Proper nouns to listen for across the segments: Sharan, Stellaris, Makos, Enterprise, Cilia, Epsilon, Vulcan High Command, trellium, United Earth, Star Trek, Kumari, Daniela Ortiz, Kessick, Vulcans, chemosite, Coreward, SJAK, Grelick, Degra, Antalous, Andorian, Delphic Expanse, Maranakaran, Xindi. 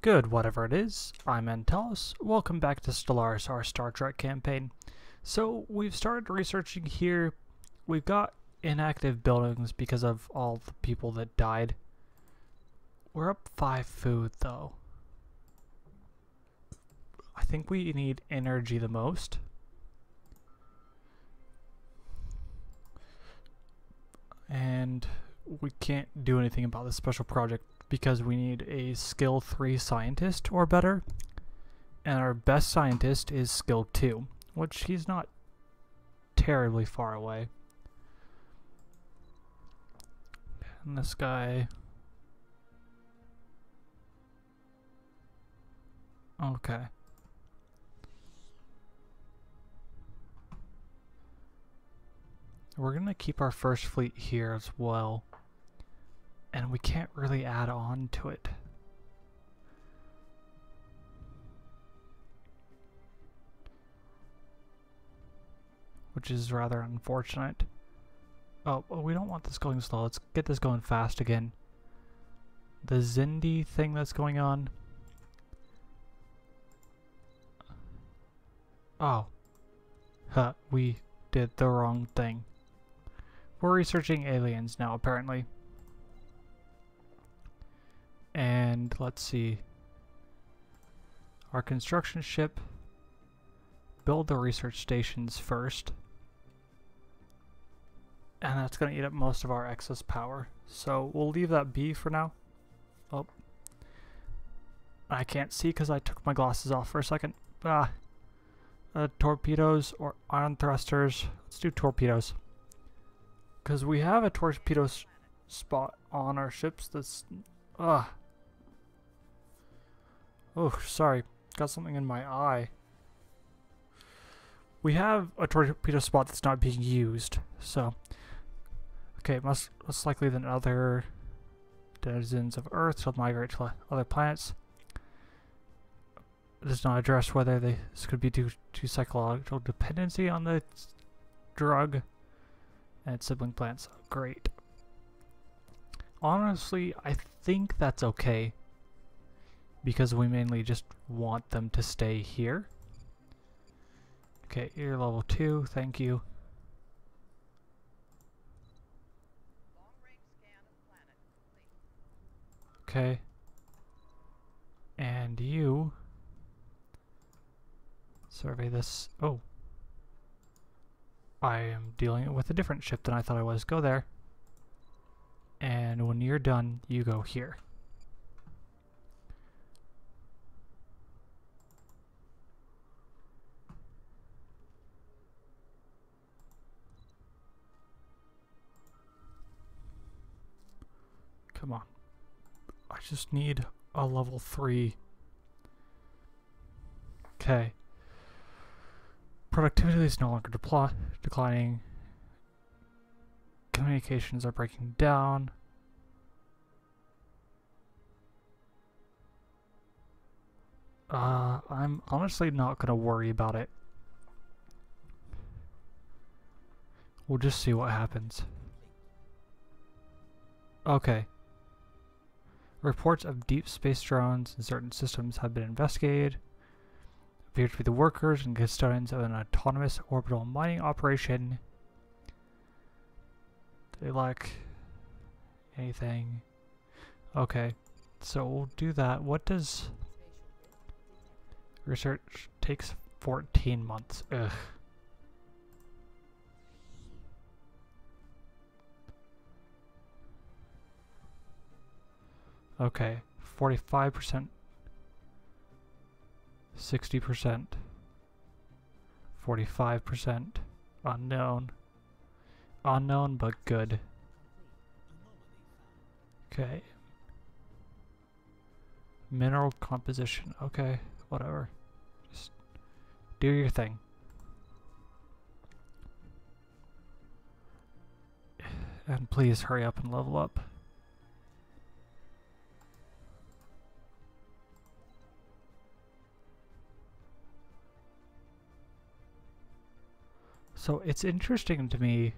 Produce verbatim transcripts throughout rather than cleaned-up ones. Good, whatever it is, I'm Antalous. Welcome back to Stellaris, our Star Trek campaign. So, we've started researching here. We've got inactive buildings because of all the people that died. We're up five food, though. I think we need energy the most. And we can't do anything about this special project because we need a skill three scientist or better, and our best scientist is skill two, which he's not terribly far away. And this guy, okay, we're gonna keep our first fleet here as well. And we can't really add on to it. Which is rather unfortunate. Oh, well, we don't want this going slow. Let's get this going fast again. The Xindi thing that's going on. Oh. Huh, we did the wrong thing. We're researching aliens now, apparently. And let's see, our construction ship, build the research stations first, and that's going to eat up most of our excess power, so we'll leave that be for now. Oh, I can't see because I took my glasses off for a second. Ah, uh, torpedoes or ion thrusters. Let's do torpedoes because we have a torpedo s spot on our ships. That's ugh. Oh, sorry. Got something in my eye. We have a torpedo spot that's not being used, so... Okay, most, most likely than other denizens of Earth will migrate to other planets. It does not address whether they, this could be due to psychological dependency on the drug and its sibling plants. Great. Honestly, I think that's okay. Because we mainly just want them to stay here. Okay, you're level two, thank you. Okay. And you... survey this... oh. I am dealing with a different ship than I thought I was. Go there. And when you're done, you go here. Come on. I just need a level three. Okay. Productivity is no longer depl- declining. Communications are breaking down. Uh, I'm honestly not going to worry about it. We'll just see what happens. Okay. Reports of deep space drones in certain systems have been investigated. Appear to be the workers and custodians of an autonomous orbital mining operation. They lack anything. Okay, so we'll do that. What does research takes fourteen months? Ugh. Okay, forty-five percent, sixty percent, forty-five percent, unknown. Unknown but good. Okay. Mineral composition. Okay, whatever. Just do your thing. And please hurry up and level up. So it's interesting to me.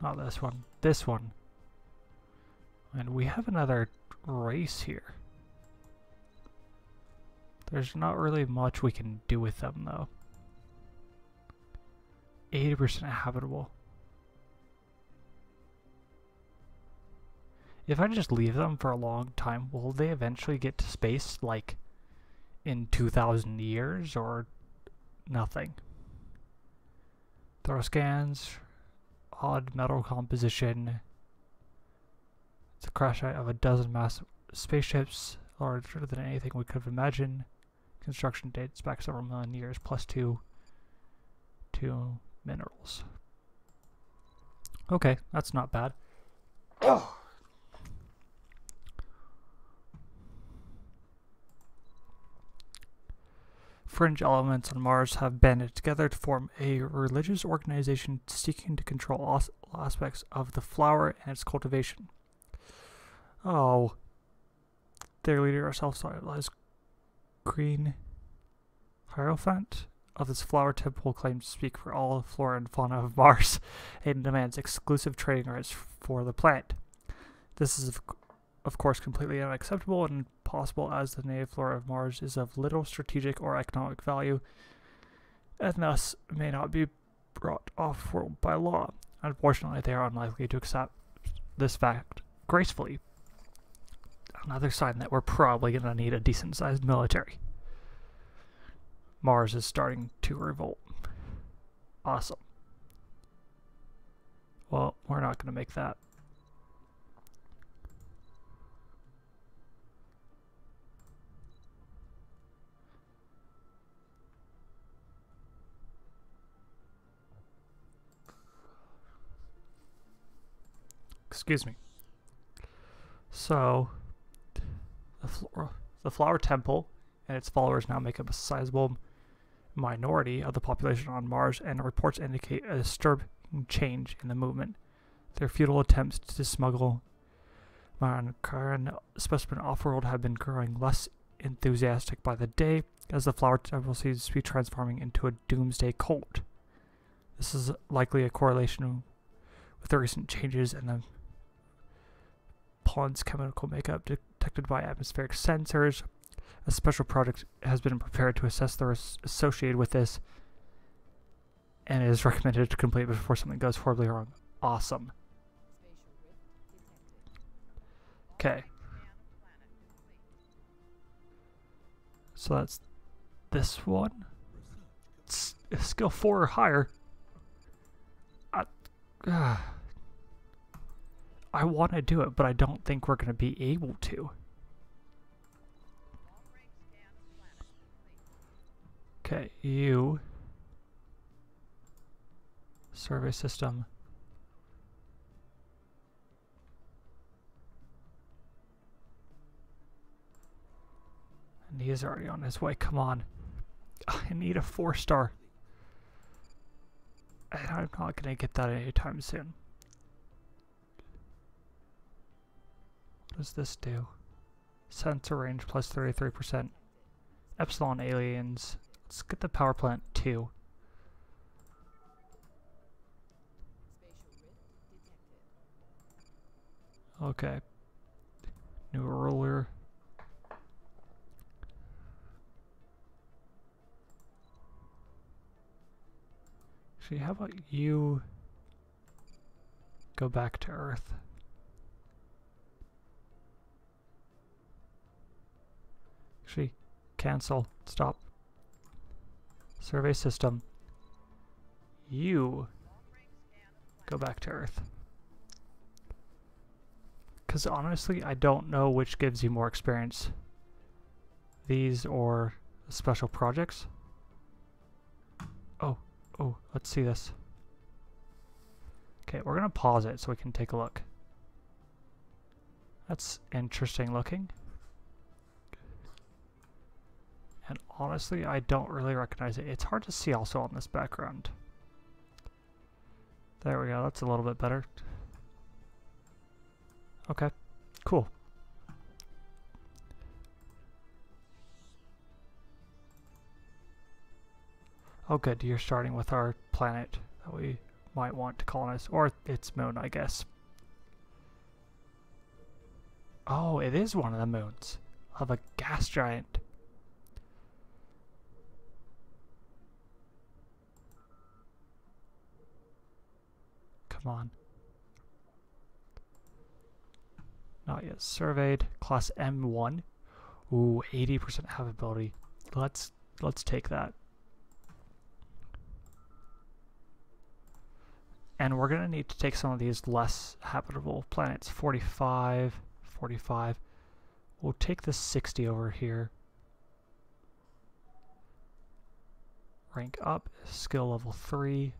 Not this one, this one. And we have another race here. There's not really much we can do with them, though. eighty percent habitable. If I just leave them for a long time, will they eventually get to space, like, in two thousand years, or nothing? Throw scans, odd metal composition. It's a crash site of a dozen massive spaceships, larger than anything we could have imagined. Construction dates back several million years, plus two, two minerals. Okay, that's not bad. Oh. Fringe elements on Mars have banded together to form a religious organization seeking to control all aspects of the flower and its cultivation. Oh, their leader, self-stylized green hierophant of this flower temple, claims to speak for all flora and fauna of Mars and demands exclusive trading rights for the plant. This is, of, of course, completely unacceptable and possible, as the native flora of Mars is of little strategic or economic value and thus may not be brought off world by law. Unfortunately, they are unlikely to accept this fact gracefully. Another sign that we're probably going to need a decent sized military. Mars is starting to revolt. Awesome. Well, we're not going to make that. Excuse me. So, the, flora, the Flower Temple and its followers now make up a sizable minority of the population on Mars, and reports indicate a disturbing change in the movement. Their futile attempts to smuggle Maranakaran specimen off-world have been growing less enthusiastic by the day, as the Flower Temple seems to be transforming into a doomsday cult. This is likely a correlation with the recent changes in the Pond's chemical makeup detected by atmospheric sensors. A special project has been prepared to assess the risks associated with this, and it is recommended to complete before something goes horribly wrong. Awesome. Okay. So that's this one. It's skill four or higher. I, uh, I want to do it, but I don't think we're going to be able to. Okay, you. Survey system. And he is already on his way. Come on. I need a four star. And I'm not going to get that anytime soon. What does this do? Sensor range plus thirty-three percent. Epsilon aliens. Let's get the power plant too. Okay. New ruler. Actually, how about you go back to Earth? Actually, cancel. Stop. Survey system. You go back to Earth. Because honestly, I don't know which gives you more experience. These or special projects. Oh, oh, let's see this. Okay, we're going to pause it so we can take a look. That's interesting looking. And honestly, I don't really recognize it. It's hard to see also on this background. There we go. That's a little bit better. Okay. Cool. Oh good, you're starting with our planet that we might want to colonize. Or its moon, I guess. Oh, it is one of the moons of a gas giant. Come on. Not yet surveyed. Class M one. Ooh, eighty percent habitability. Let's let's take that. And we're going to need to take some of these less habitable planets. forty-five, forty-five. We'll take the sixty over here. Rank up, skill level three.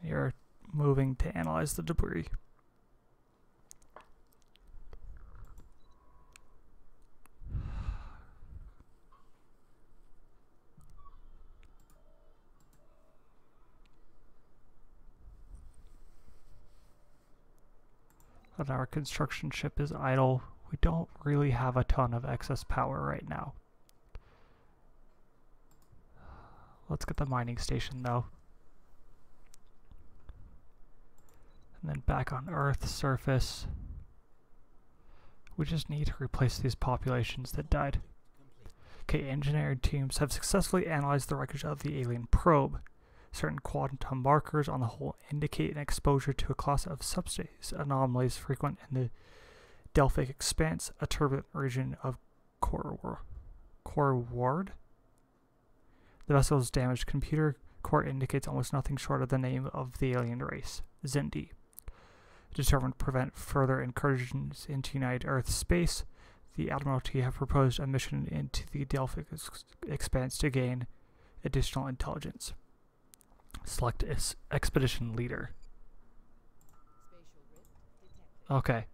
And you're moving to analyze the debris. But our construction ship is idle. We don't really have a ton of excess power right now. Let's get the mining station though. And then back on Earth's surface. We just need to replace these populations that died. Okay, engineering teams have successfully analyzed the wreckage of the alien probe. Certain quantum markers on the hull indicate an exposure to a class of subspace anomalies frequent in the Delphic Expanse, a turbulent region of Coreward. The vessel's damaged computer core indicates almost nothing short of the name of the alien race, Xindi. Determined to prevent further incursions into United Earth space, the Admiralty have proposed a mission into the Delphic ex Expanse to gain additional intelligence. Select expedition leader. Okay,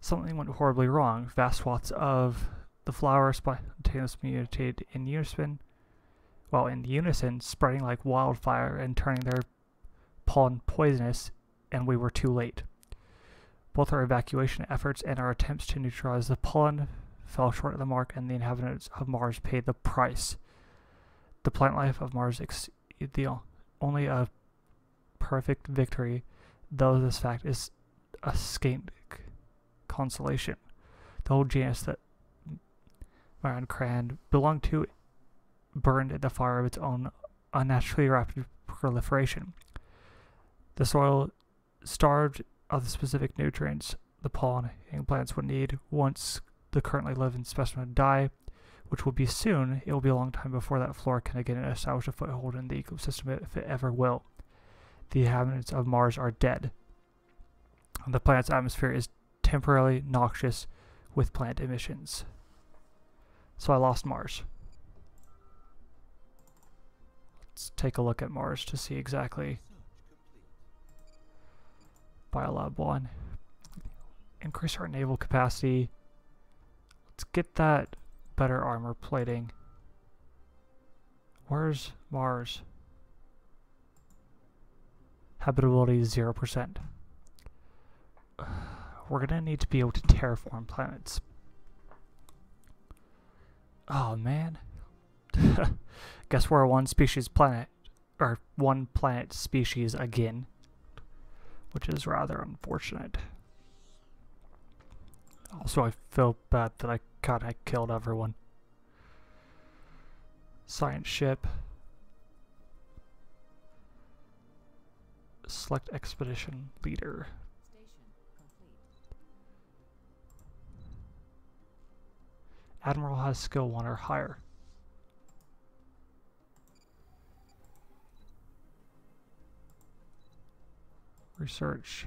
something went horribly wrong. Vast swaths of the flower spontaneously mutated in unison, well, in unison, spreading like wildfire and turning their pollen poisonous, and we were too late. Both our evacuation efforts and our attempts to neutralize the pollen fell short of the mark, and the inhabitants of Mars paid the price. The plant life of Mars exceeds the only a perfect victory, though this fact is a scant consolation. The whole genus that Maranakaran belonged to burned at the fire of its own unnaturally rapid proliferation. The soil starved of the specific nutrients the pollinating plants would need. Once the currently living specimen die, which will be soon, it will be a long time before that flora can again establish a foothold in the ecosystem if it ever will. The inhabitants of Mars are dead. The planet's atmosphere is temporarily noxious with plant emissions. So I lost Mars. Let's take a look at Mars to see exactly. Biolab one. Increase our naval capacity. Let's get that better armor plating. Where's Mars? Habitability zero percent. We're gonna need to be able to terraform planets. Oh man. Guess we're a one species planet, or one planet species again, which is rather unfortunate. Also, I feel bad that I kinda killed everyone. Science ship. Select expedition leader. Admiral has skill one or higher. Research.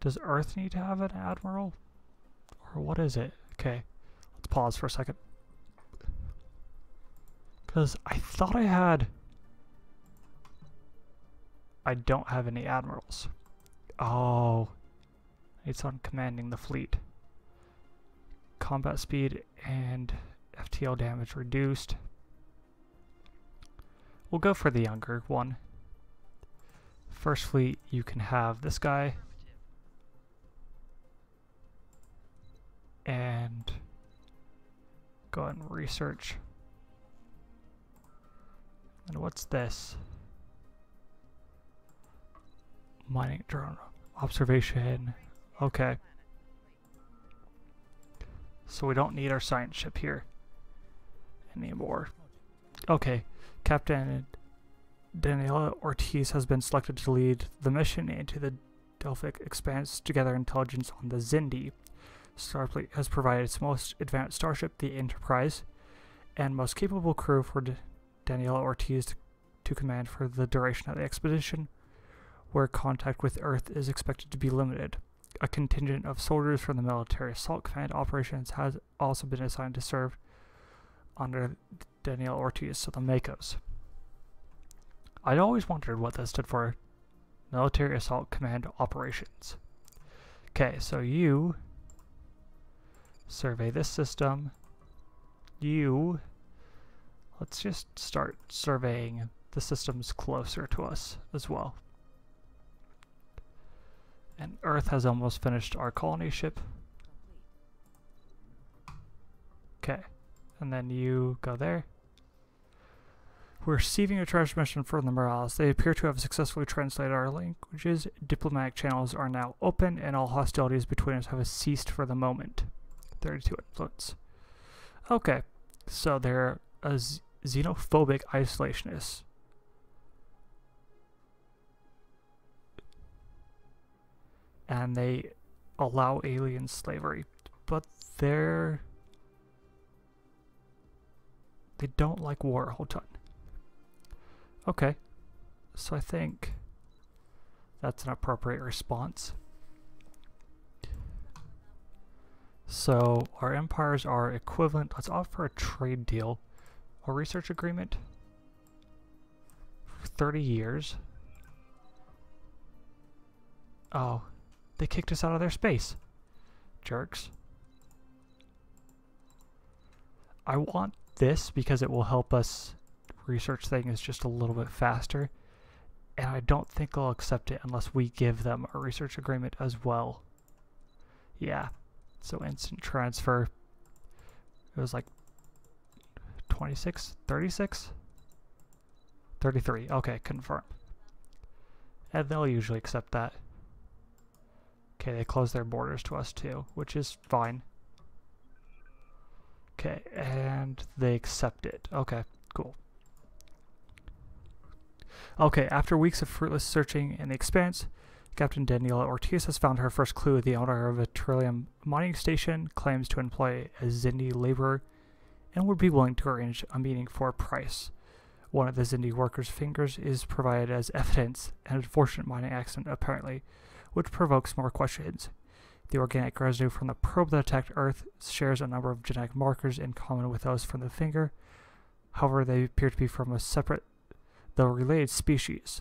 Does Earth need to have an admiral? Or what is it? Okay, let's pause for a second. Because I thought I had... I don't have any admirals. Oh. It's on commanding the fleet. Combat speed and F T L damage reduced. We'll go for the younger one. First fleet, you can have this guy. And go ahead and research. And what's this? Mining drone observation. Okay. So we don't need our science ship here anymore. Okay, Captain Daniela Ortiz has been selected to lead the mission into the Delphic Expanse to gather intelligence on the Xindi. Starfleet has provided its most advanced starship, the Enterprise, and most capable crew for D Daniela Ortiz to, to command for the duration of the expedition, where contact with Earth is expected to be limited. A contingent of soldiers from the military assault command operations has also been assigned to serve under Daniela Ortiz, so the Makos. I'd always wondered what that stood for. Military Assault Command Operations. Okay, so you survey this system. You, let's just start surveying the systems closer to us as well. And Earth has almost finished our colony ship. Okay, and then you go there. We're receiving a trash mission from the Morales. They appear to have successfully translated our languages. Diplomatic channels are now open, and all hostilities between us have ceased for the moment. thirty-two influence. Okay, so they're a xenophobic isolationists. And they allow alien slavery. But they're... they don't like war a whole ton. Okay, so I think that's an appropriate response. So our empires are equivalent. Let's offer a trade deal or research agreement for thirty years. Oh, they kicked us out of their space. Jerks. I want this because it will help us research thing is just a little bit faster, and I don't think they'll accept it unless we give them a research agreement as well. Yeah, so instant transfer. It was like twenty-six, thirty-six, thirty-three. Okay, confirm. And they'll usually accept that. Okay, they close their borders to us too, which is fine. Okay, and they accept it. Okay, cool. Okay, after weeks of fruitless searching in the expanse, Captain Daniela Ortiz has found her first clue. The owner of a Trillium mining station claims to employ a Xindi laborer and would be willing to arrange a meeting for a price. One of the Xindi workers' fingers is provided as evidence, an unfortunate mining accident apparently, which provokes more questions. The organic residue from the probe that attacked Earth shares a number of genetic markers in common with those from the finger. However, they appear to be from a separate though related species.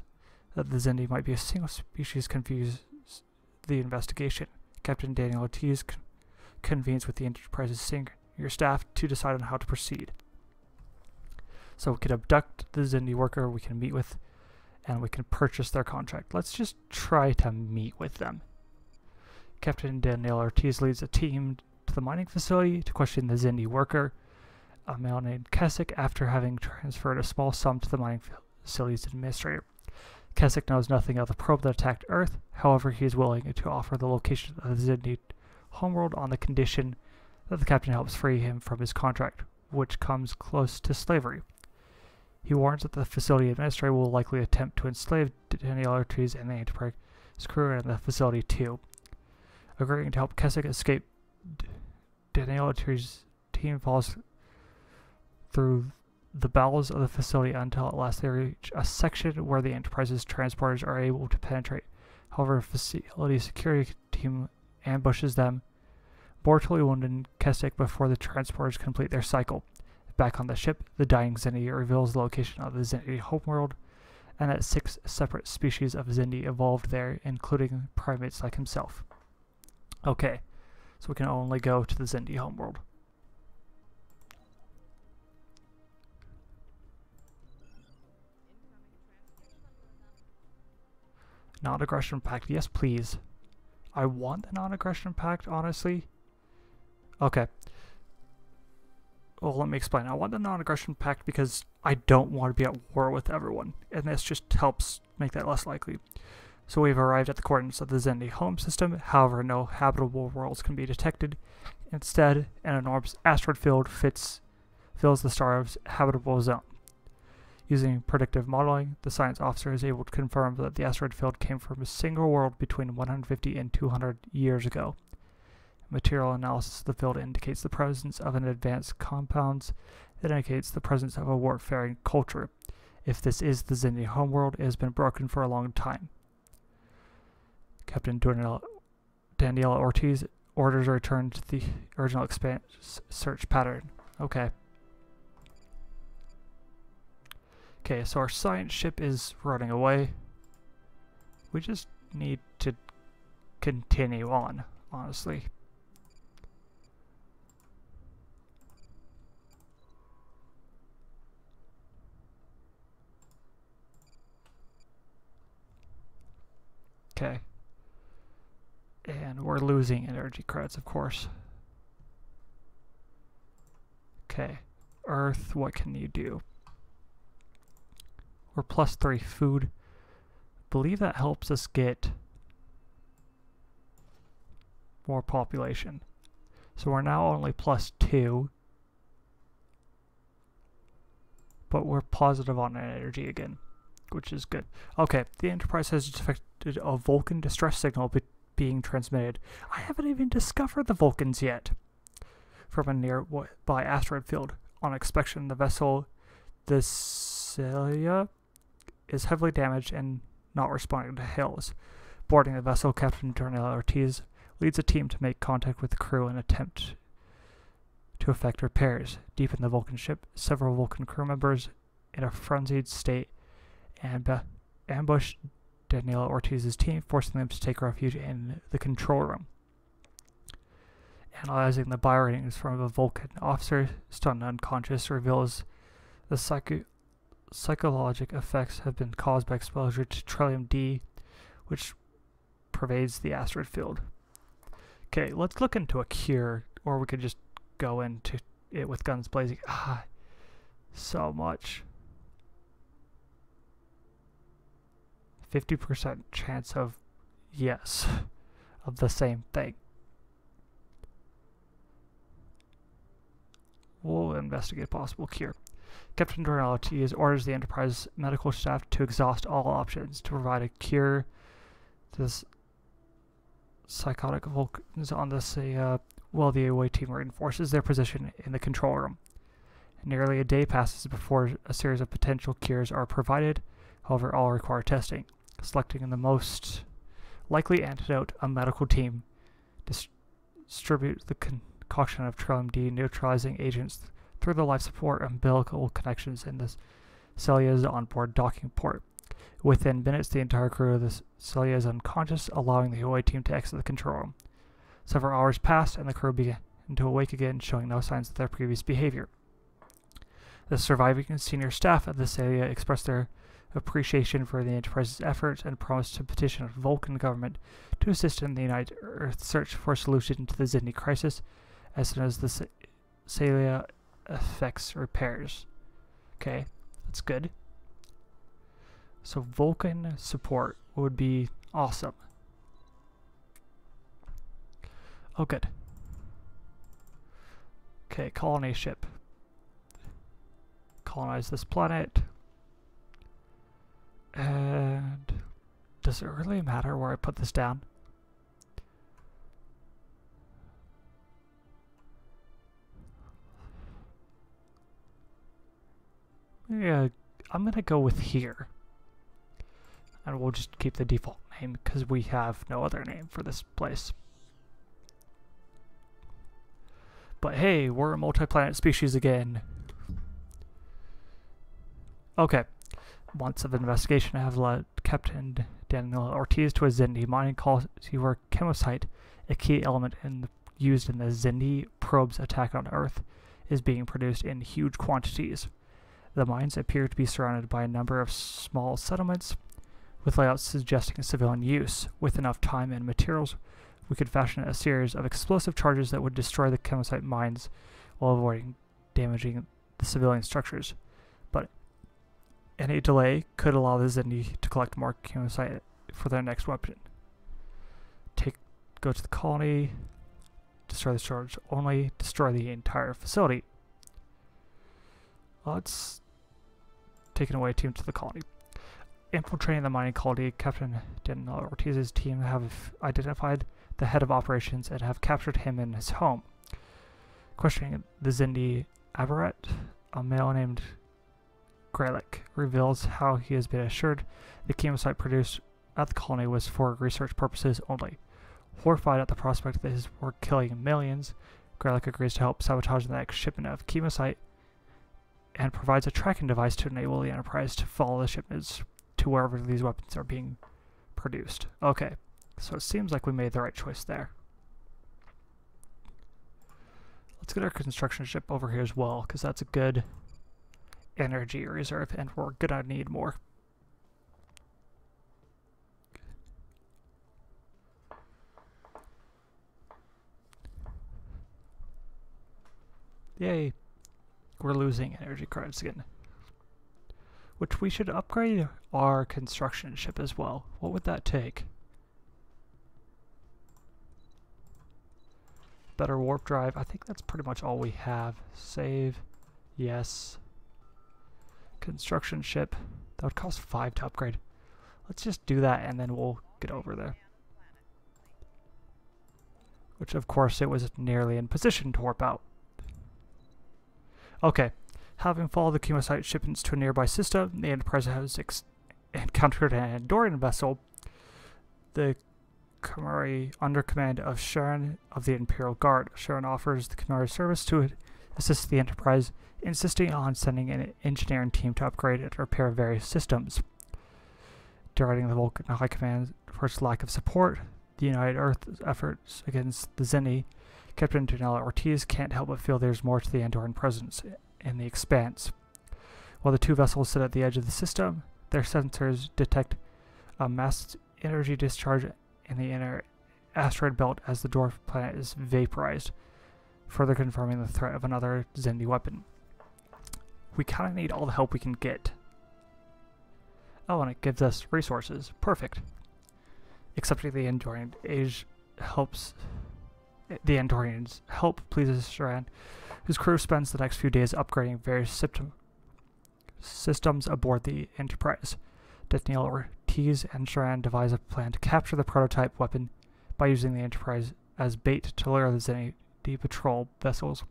That the Xindi might be a single species confused the investigation. Captain Daniel Ortiz con convenes with the Enterprise's senior staff to decide on how to proceed. So we could abduct the Xindi worker, we can meet with, and we can purchase their contract. Let's just try to meet with them. Captain Daniel Ortiz leads a team to the mining facility to question the Xindi worker, a male named Kessick, after having transferred a small sum to the mining facility. Facilities administrator. Kessick knows nothing of the probe that attacked Earth, however he is willing to offer the location of the Xindi homeworld on the condition that the captain helps free him from his contract, which comes close to slavery. He warns that the facility administrator will likely attempt to enslave Daniela Ortiz and the Enterprise crew and the facility too. Agreeing to help Kessick escape, Daniela Ortiz's team falls through the bowels of the facility until at last they reach a section where the Enterprise's transporters are able to penetrate. However, facility security team ambushes them, mortally wounding Kessick before the transporters complete their cycle. Back on the ship, the dying Xindi reveals the location of the Xindi homeworld, and that six separate species of Xindi evolved there, including primates like himself. Okay, so we can only go to the Xindi homeworld. Non-aggression pact, yes please. I want the non-aggression pact, honestly. Okay. Well, let me explain. I want the non-aggression pact because I don't want to be at war with everyone, and this just helps make that less likely. So we've arrived at the coordinates of the Xindi home system. However, no habitable worlds can be detected, Instead, an enormous asteroid field fits, fills the star's habitable zone. Using predictive modeling, the science officer is able to confirm that the asteroid field came from a single world between one hundred fifty and two hundred years ago. Material analysis of the field indicates the presence of an advanced compounds that indicates the presence of a warfaring culture. If this is the Xindi homeworld, it has been broken for a long time. Captain Daniela, Daniela Ortiz orders a return to the original expanse search pattern. Okay. Okay, so our science ship is running away. We just need to continue on, honestly. Okay. And we're losing energy credits, of course. Okay. Earth, what can you do? We're plus three food. I believe that helps us get more population. So we're now only plus two. But we're positive on energy again, which is good. Okay, the Enterprise has detected a Vulcan distress signal be being transmitted. I haven't even discovered the Vulcans yet. From a nearby asteroid field. On inspection, the vessel, the Cilia, is heavily damaged and not responding to hails. Boarding the vessel, Captain Daniela Ortiz leads a team to make contact with the crew and attempt to effect repairs. Deep in the Vulcan ship, several Vulcan crew members in a frenzied state amb ambush Daniela Ortiz's team, forcing them to take refuge in the control room. Analyzing the bio readings from a Vulcan officer, stunned unconscious, reveals the psycho psychologic effects have been caused by exposure to trellium D, which pervades the asteroid field. Okay, let's look into a cure, or we could just go into it with guns blazing. Ah, so much. fifty percent chance of yes, of the same thing. We'll investigate possible cure. Captain Daniela Ortiz orders the Enterprise medical staff to exhaust all options to provide a cure to this psychotic Vulcans on this, uh, while the away team reinforces their position in the control room. Nearly a day passes before a series of potential cures are provided, however all require testing. Selecting the most likely antidote, a medical team dis distributes the concoction of trellium D neutralizing agents th through the life support umbilical connections in the Celia's onboard docking port. Within minutes, the entire crew of the Celia is unconscious, allowing the away team to exit the control room. Several hours pass, and the crew begin to awake again, showing no signs of their previous behavior. The surviving senior staff of the Celia express their appreciation for the Enterprise's efforts and promised to petition the Vulcan government to assist in the United Earth search for a solution to the Xindi crisis as soon as the Celia effects repairs. Okay, that's good. So Vulcan support would be awesome. Oh, good. Okay, colony ship. Colonize this planet. And does it really matter where I put this down? Yeah, I'm gonna go with here. And we'll just keep the default name because we have no other name for this place. But hey, we're a multi-planet species again. Okay. Months of investigation have led Captain Daniela Ortiz to a Xindi mining call for chemosite, a key element in the, used in the Xindi probe's attack on Earth, is being produced in huge quantities. The mines appear to be surrounded by a number of small settlements, with layouts suggesting civilian use. With enough time and materials, we could fashion a series of explosive charges that would destroy the chemosite mines while avoiding damaging the civilian structures. But any delay could allow the Xindi to collect more chemosite for their next weapon. Take, go to the colony, destroy the storage, only destroy the entire facility. Well, it's taken away a team to the colony. Infiltrating the mining colony, Captain Daniela Ortiz's team have identified the head of operations and have captured him in his home. Questioning the Xindi Aberrat, a male named Grelick, reveals how he has been assured the chemosite produced at the colony was for research purposes only. Horrified at the prospect that his work killing millions, Grelick agrees to help sabotage the next shipment of chemosite and provides a tracking device to enable the Enterprise to follow the shipments to wherever these weapons are being produced. Okay, so it seems like we made the right choice there. Let's get our construction ship over here as well, because that's a good energy reserve, and we're gonna need more. Yay, we're losing energy credits again. Which we should upgrade our construction ship as well. What would that take? Better warp drive. I think that's pretty much all we have. Save. Yes. Construction ship. That would cost five to upgrade. Let's just do that and then we'll get over there. Which of course it was nearly in position to warp out. Okay, having followed the chemosite shipments to a nearby system, the Enterprise has ex encountered an Andorian vessel. The Kumari, under command of Sharan of the Imperial Guard. Sharan offers the Kumari service to assist the Enterprise, insisting on sending an engineering team to upgrade and repair various systems. Deriding the Vulcan High Command for its lack of support, the United Earth's efforts against the Xindi, Captain Daniela Ortiz can't help but feel there's more to the Andorian presence in the Expanse. While the two vessels sit at the edge of the system, their sensors detect a mass energy discharge in the inner asteroid belt as the dwarf planet is vaporized, further confirming the threat of another Xindi weapon. We kind of need all the help we can get. Oh, and it gives us resources. Perfect. Accepting the Andorian age helps... The Andorian's help pleases Sharan, whose crew spends the next few days upgrading various system systems aboard the Enterprise. Daniela Ortiz and Sharan devise a plan to capture the prototype weapon by using the Enterprise as bait to lure the Xindi patrol vessels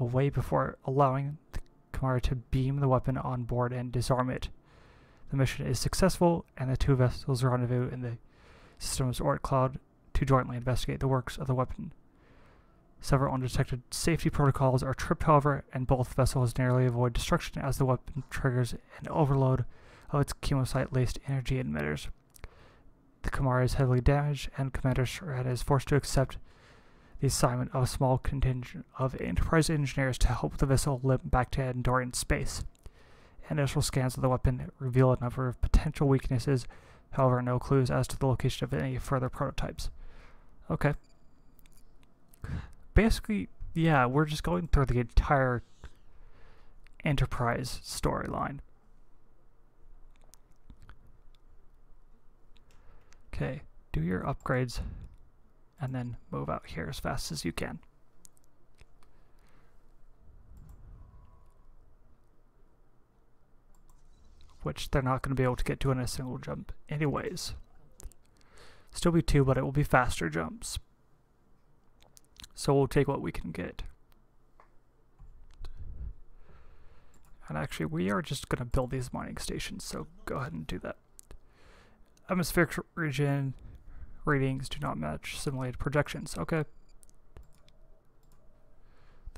away before allowing the Kumari to beam the weapon on board and disarm it. The mission is successful, and the two vessels rendezvous in the system's orbit cloud to jointly investigate the works of the weapon. Several undetected safety protocols are tripped, however, and both vessels nearly avoid destruction as the weapon triggers an overload of its chemosite-laced energy emitters. The Kumari is heavily damaged, and Commander Sharan is forced to accept the assignment of a small contingent of Enterprise engineers to help the vessel limp back to Andorian space. Initial scans of the weapon reveal a number of potential weaknesses, however, no clues as to the location of any further prototypes. Okay. Basically, yeah, we're just going through the entire Enterprise storyline. Okay, do your upgrades and then move out here as fast as you can. Which they're not going to be able to get to in a single jump anyways. Still be two, but it will be faster jumps. So we'll take what we can get. And actually, we are just going to build these mining stations, so go ahead and do that. Atmospheric region readings do not match simulated projections. Okay.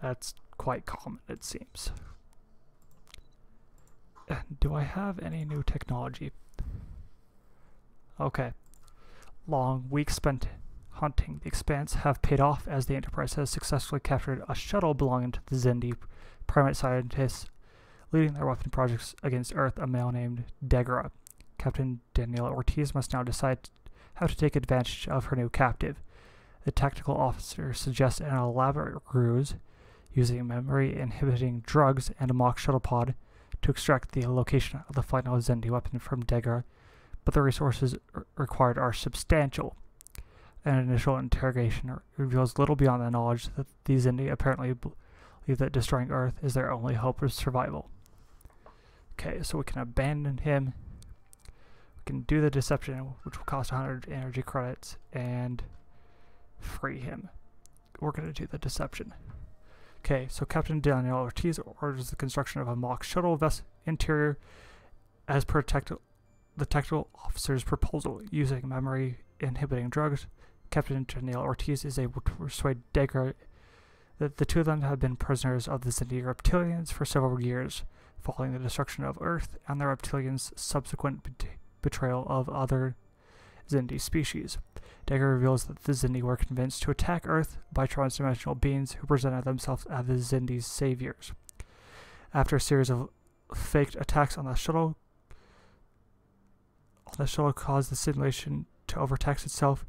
That's quite common, it seems. And do I have any new technology? Okay. Long weeks spent hunting the Expanse have paid off as the Enterprise has successfully captured a shuttle belonging to the Xindi primate scientists leading their weapon projects against Earth, a male named Degra. Captain Daniela Ortiz must now decide how to take advantage of her new captive. The tactical officer suggests an elaborate ruse using memory-inhibiting drugs and a mock shuttle pod to extract the location of the final Xindi weapon from Degra, but the resources required are substantial. An initial interrogation reveals little beyond the knowledge that these Xindi apparently believe that destroying Earth is their only hope for survival. Okay, so we can abandon him. We can do the deception, which will cost one hundred energy credits, and free him. We're going to do the deception. Okay, so Captain Daniela Ortiz orders the construction of a mock shuttle vest interior as per tactical, the tactical officer's proposal. Using memory inhibiting drugs, Captain Daniela Ortiz is able to persuade Degra that the two of them have been prisoners of the Xindi reptilians for several years, following the destruction of Earth and the reptilians' subsequent bet betrayal of other Xindi species. Degra reveals that the Xindi were convinced to attack Earth by transdimensional beings who presented themselves as the Xindi's saviors. After a series of faked attacks on the shuttle, on the shuttle caused the simulation to overtax itself,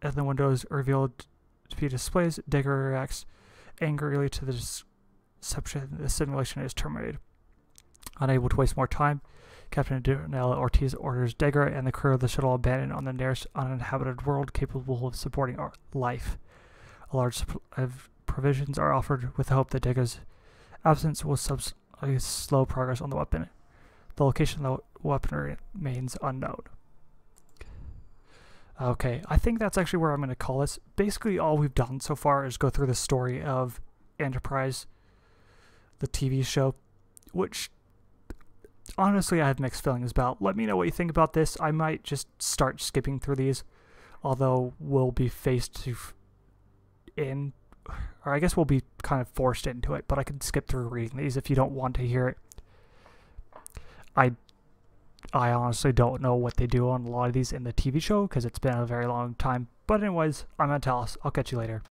and the windows revealed to be displays. Degra reacts angrily to the deception. The simulation is terminated. Unable to waste more time, Captain Daniela Ortiz orders Degra and the crew of the shuttle abandoned on the nearest uninhabited world capable of supporting life. A large supply of provisions are offered with the hope that Degra's absence will substantially slow progress on the weapon. The location of the weaponry remains unknown. Okay, I think that's actually where I'm going to call this. Basically, all we've done so far is go through the story of Enterprise, the T V show, which honestly, I have mixed feelings about. Let me know what you think about this. I might just start skipping through these, although we'll be faced to f in, or I guess we'll be kind of forced into it, but I can skip through reading these if you don't want to hear it. I, I honestly don't know what they do on a lot of these in the T V show, because it's been a very long time. But anyways, I'm Antalous. I'll catch you later.